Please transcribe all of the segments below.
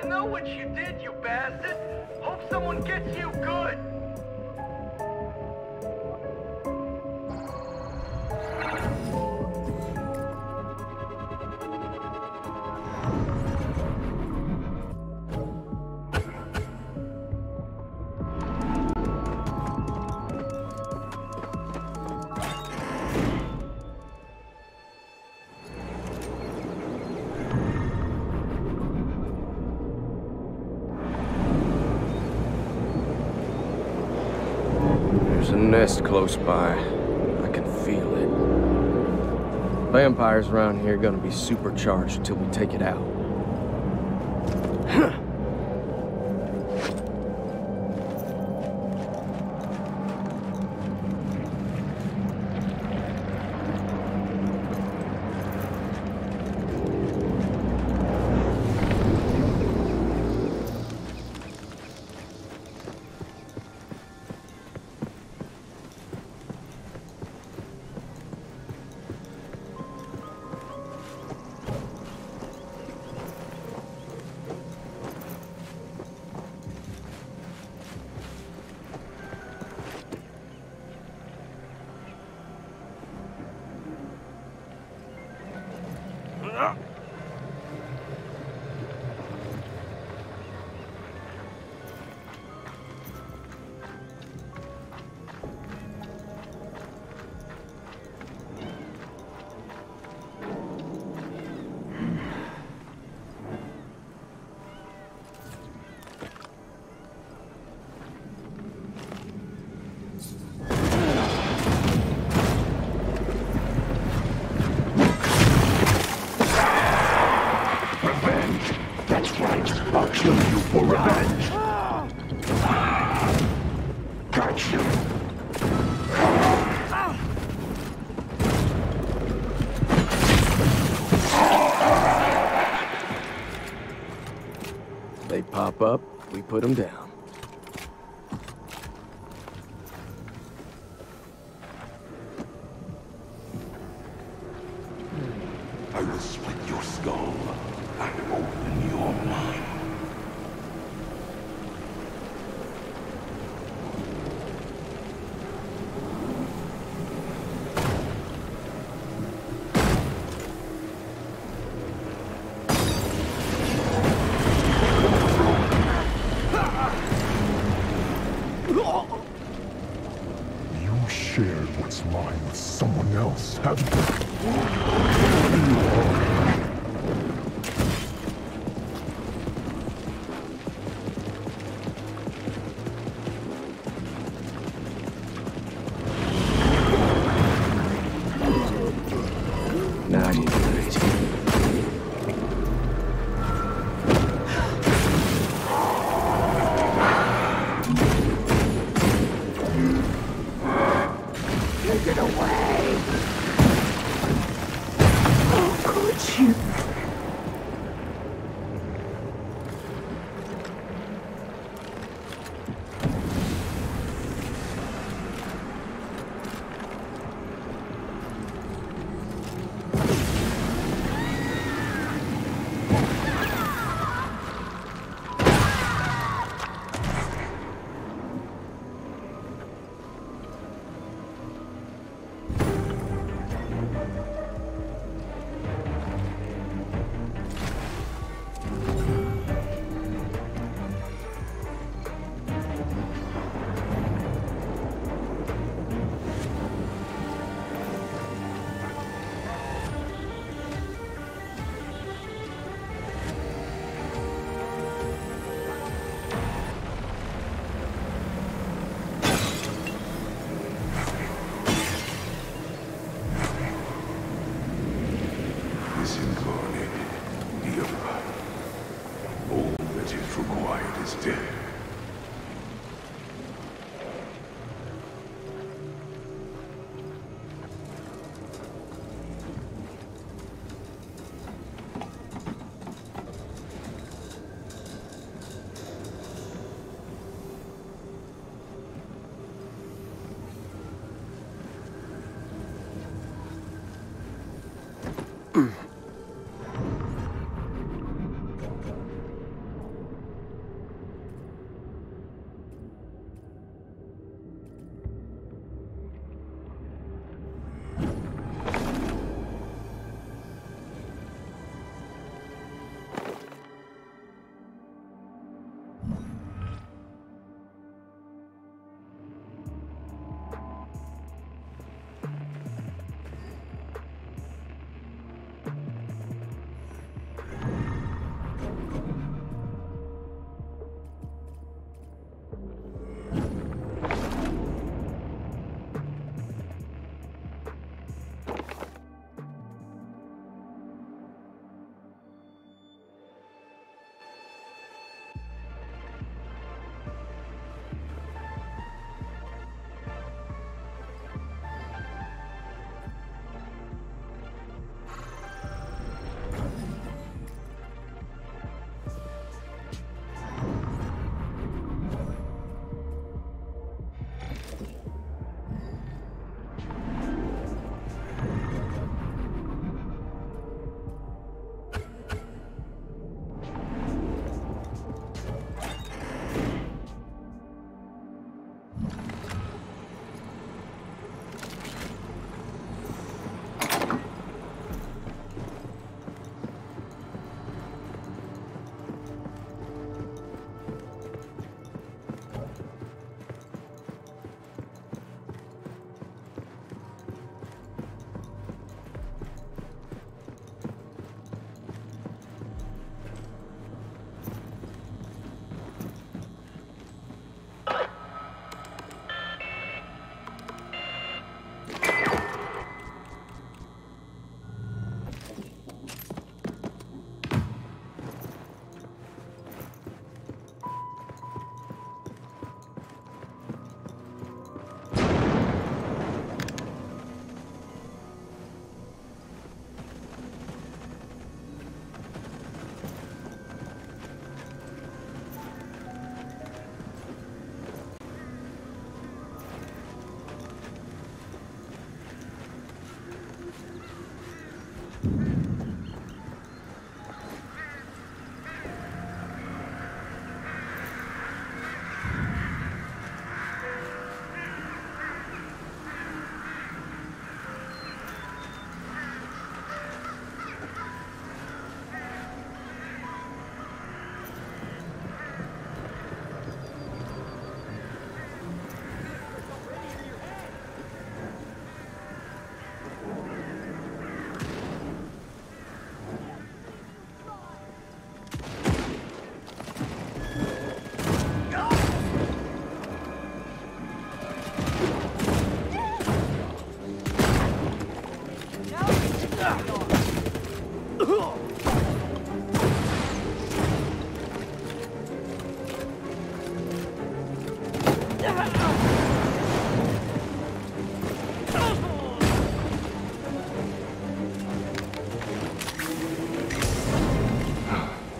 I know what you did, you bastard. Hope someone gets you good. Nest close by. I can feel it. Vampires around here are gonna be supercharged until we take it out. Up, we put them down.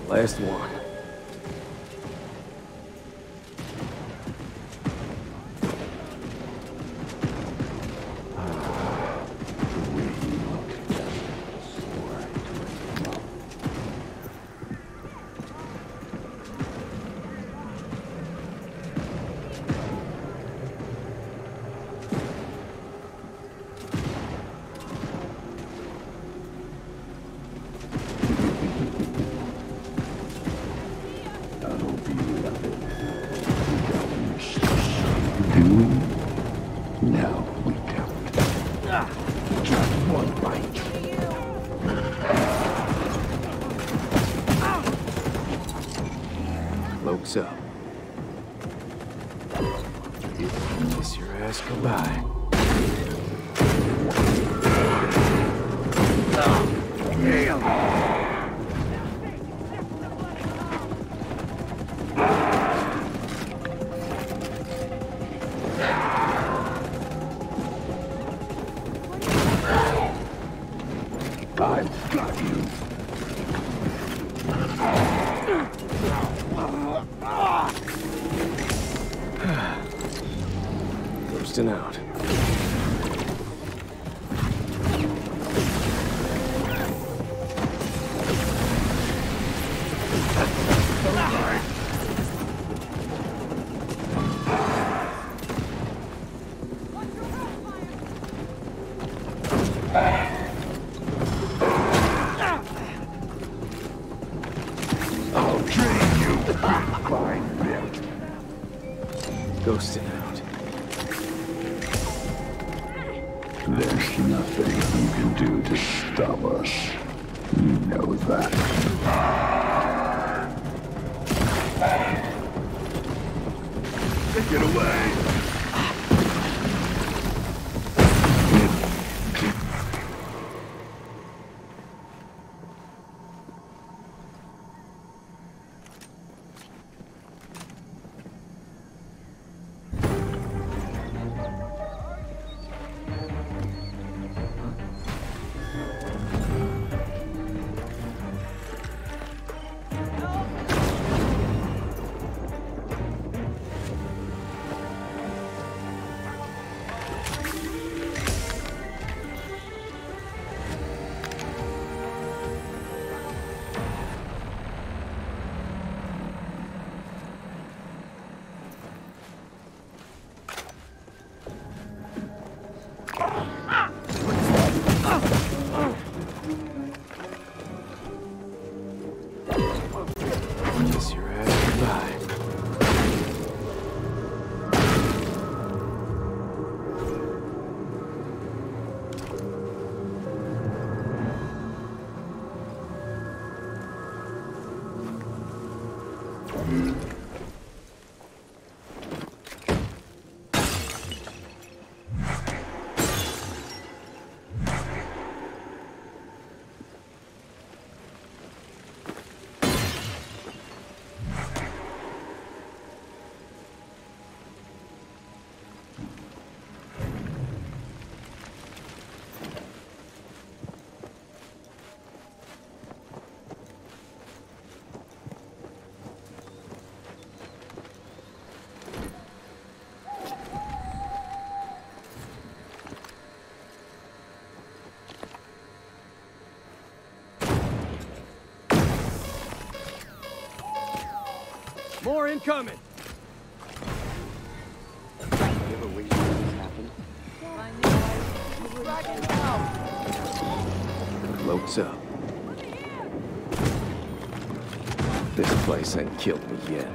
Last one. Out. I'll drain you. Fine. ghosted out. There's nothing you can do to stop us. You know that. Get away! More incoming! Loads up. This place ain't killed me yet.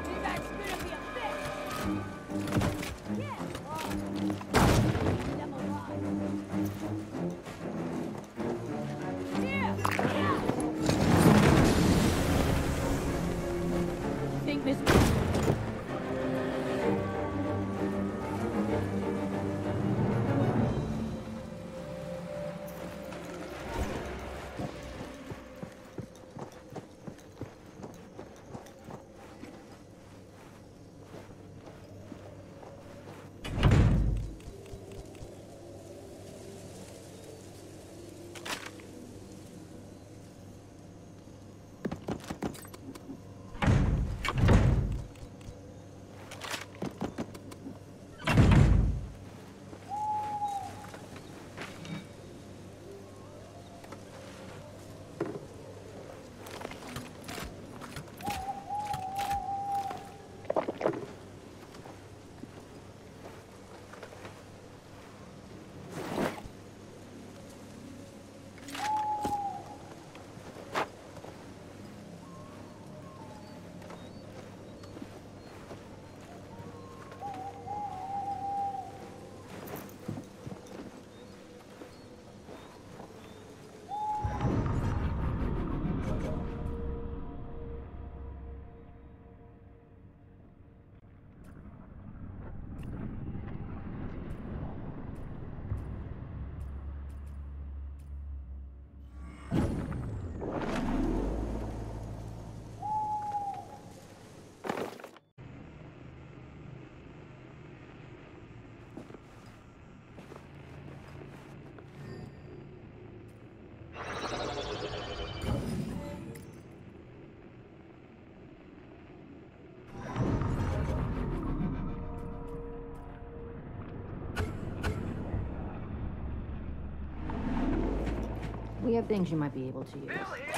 We have things you might be able to use. I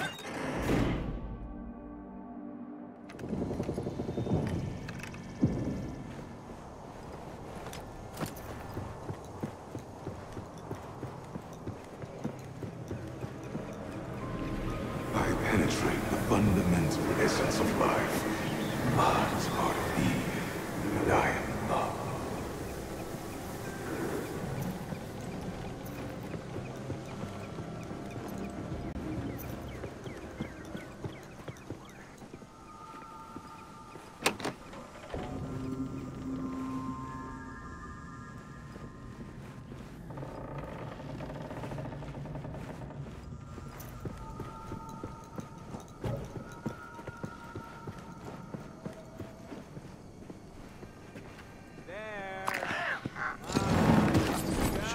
penetrate the fundamental essence of life. Love is part of me, and I am love.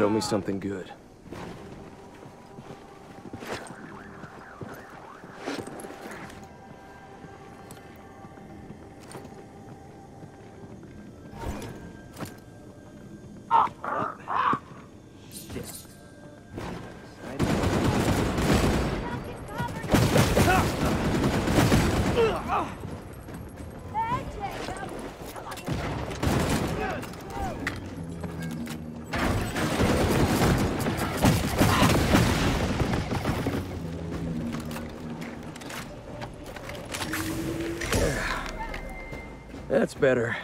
Show me something good. That's better.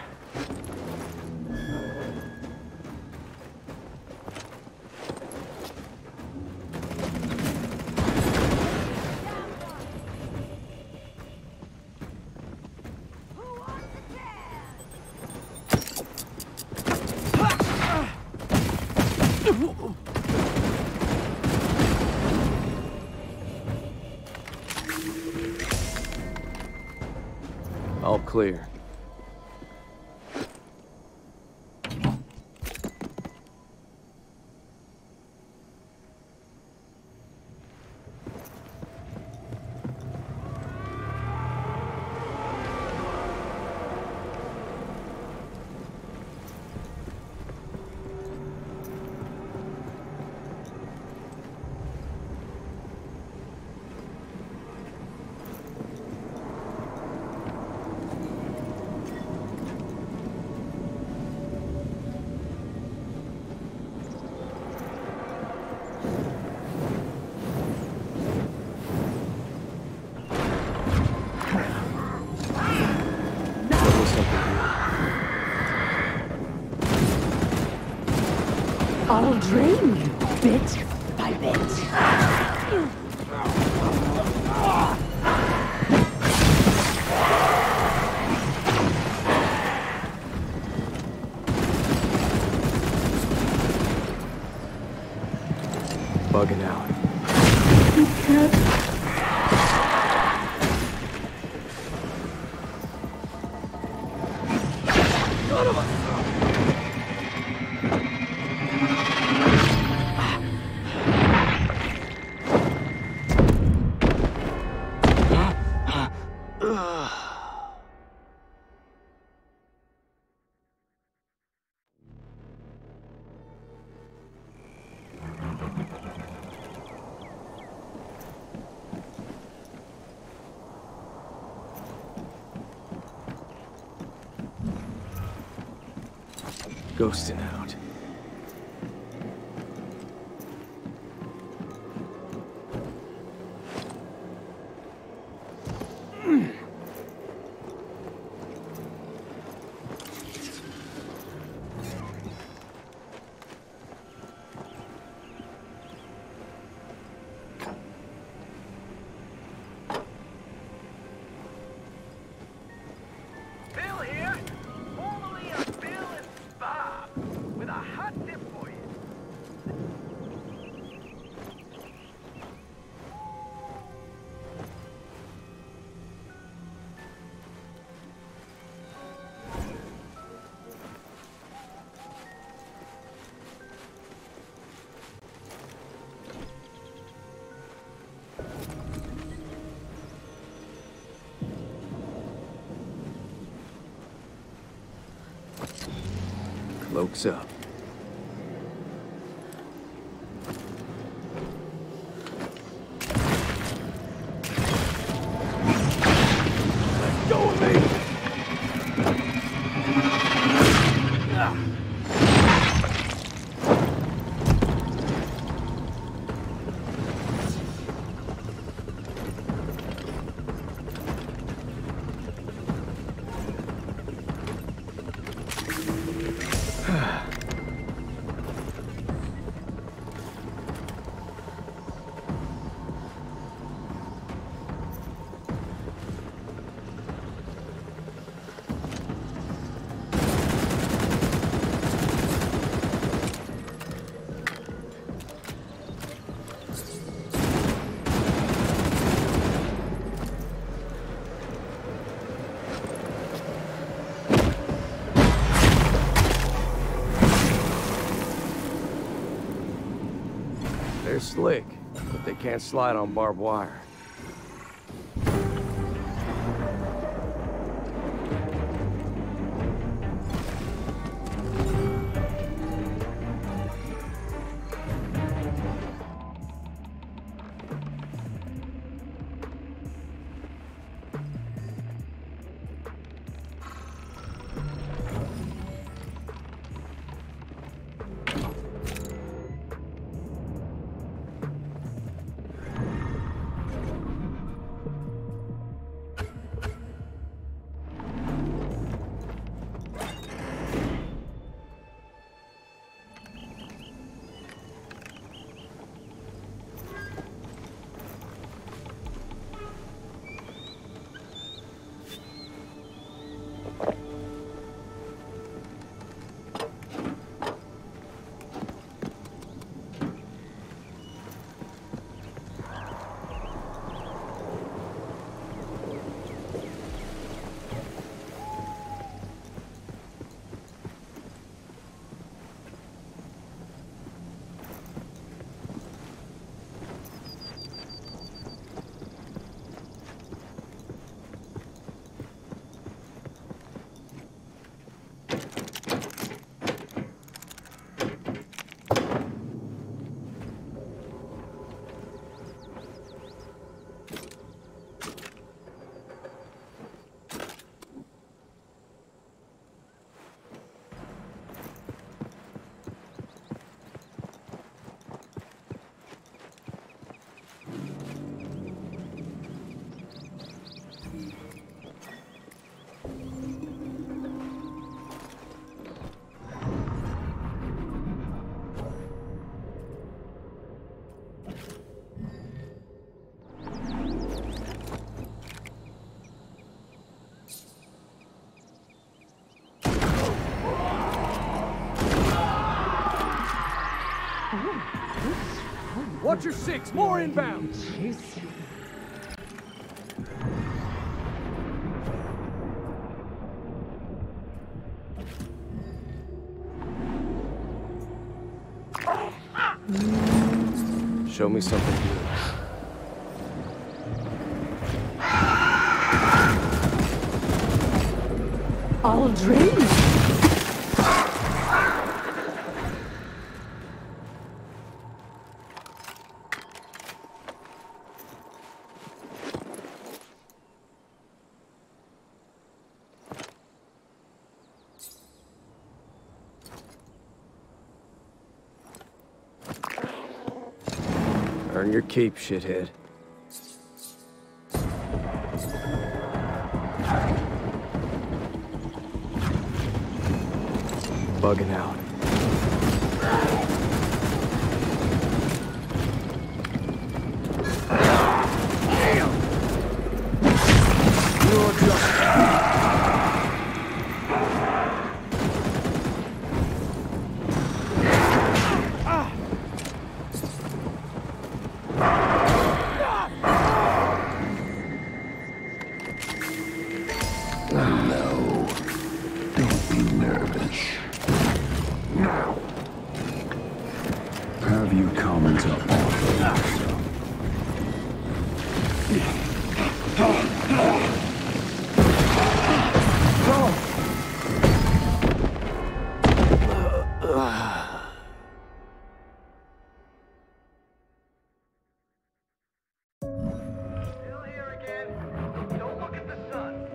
All clear. I'll drain you bit by bit. Ghosting out. Cloaks up. Let go of me! They're slick, but they can't slide on barbed wire. Watch your six, more inbound. Jeez. Show me something good. All dreams. Earn your keep, shithead. Bugging out.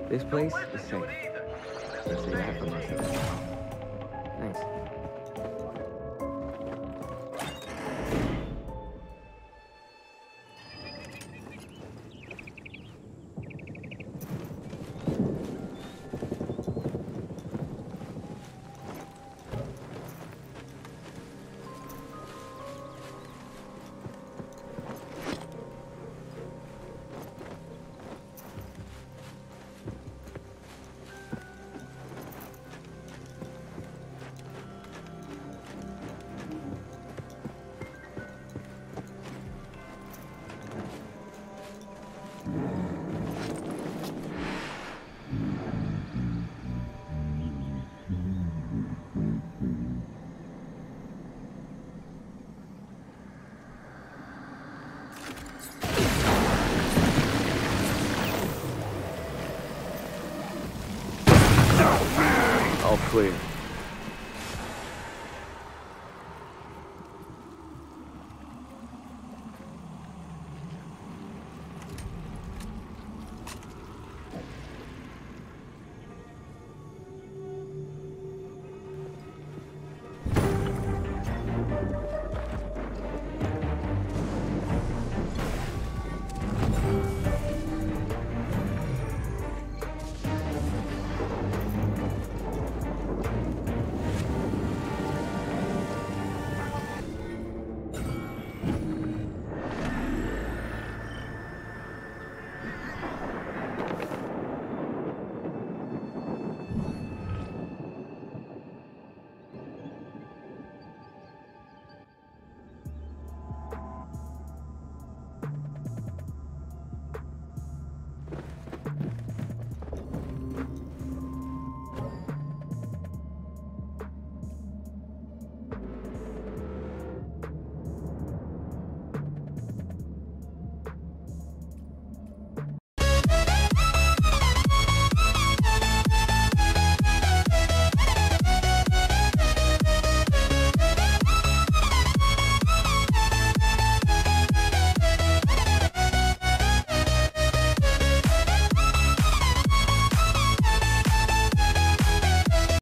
This place is safe. Let's see what happens. Nice. clear.